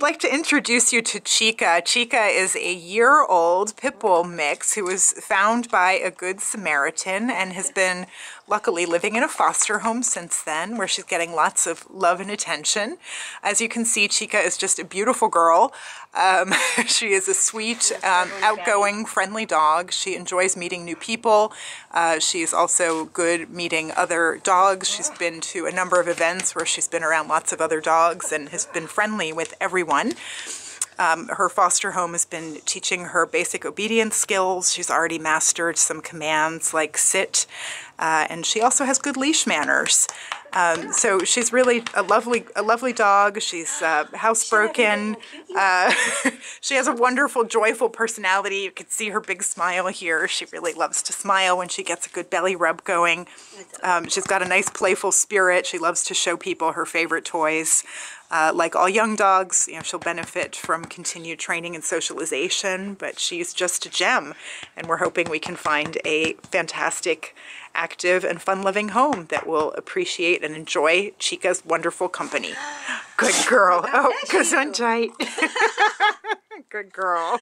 I'd like to introduce you to Chica. Chica is a year-old pit bull mix who was found by a Good Samaritan and has been luckily living in a foster home since then, where she's getting lots of love and attention. As you can see, Chica is just a beautiful girl. She is a sweet, outgoing, friendly dog. She enjoys meeting new people. She's also good meeting other dogs. She's been to a number of events where she's been around lots of other dogs and has been friendly with everyone. Her foster home has been teaching her basic obedience skills. She's already mastered some commands like sit, and she also has good leash manners. So she's really a lovely dog. She's housebroken. She has a wonderful, joyful personality. You can see her big smile here. She really loves to smile when she gets a good belly rub going. She's got a nice, playful spirit. She loves to show people her favorite toys. Like all young dogs, she'll benefit from continued training and socialization, but she's just a gem, and we're hoping we can find a fantastic, active, and fun-loving home that will appreciate and enjoy Chica's wonderful company. Good girl. Oh, gesundheit. Good girl.